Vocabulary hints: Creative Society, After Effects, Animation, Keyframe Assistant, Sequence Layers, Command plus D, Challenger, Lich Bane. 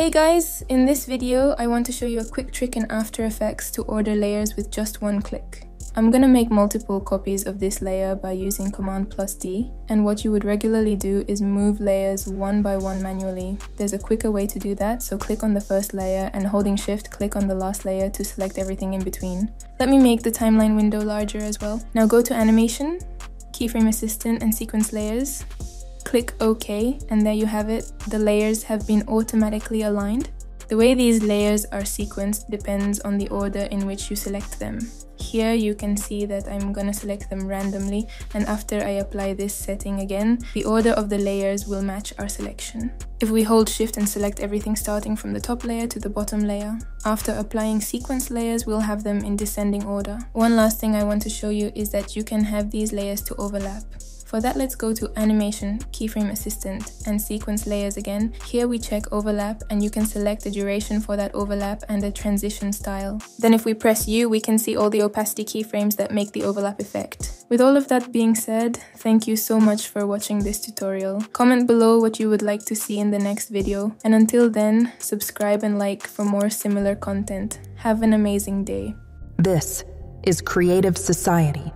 Hey guys, in this video I want to show you a quick trick in After Effects to order layers with just one click. I'm gonna make multiple copies of this layer by using Command plus D, and what you would regularly do is move layers one by one manually. There's a quicker way to do that, so click on the first layer and holding shift click on the last layer to select everything in between. Let me make the timeline window larger as well. Now go to Animation, Keyframe Assistant and Sequence Layers. Click OK, and there you have it. The layers have been automatically aligned. The way these layers are sequenced depends on the order in which you select them. Here you can see that I'm gonna select them randomly, and after I apply this setting again, the order of the layers will match our selection. If we hold shift and select everything starting from the top layer to the bottom layer, after applying sequence layers, we'll have them in descending order. One last thing I want to show you is that you can have these layers to overlap. For that, let's go to Animation, Keyframe Assistant, and Sequence Layers again. Here we check Overlap, and you can select the duration for that overlap and the transition style. Then if we press U, we can see all the opacity keyframes that make the overlap effect. With all of that being said, thank you so much for watching this tutorial. Comment below what you would like to see in the next video, and until then, subscribe and like for more similar content. Have an amazing day. This is Creative Society.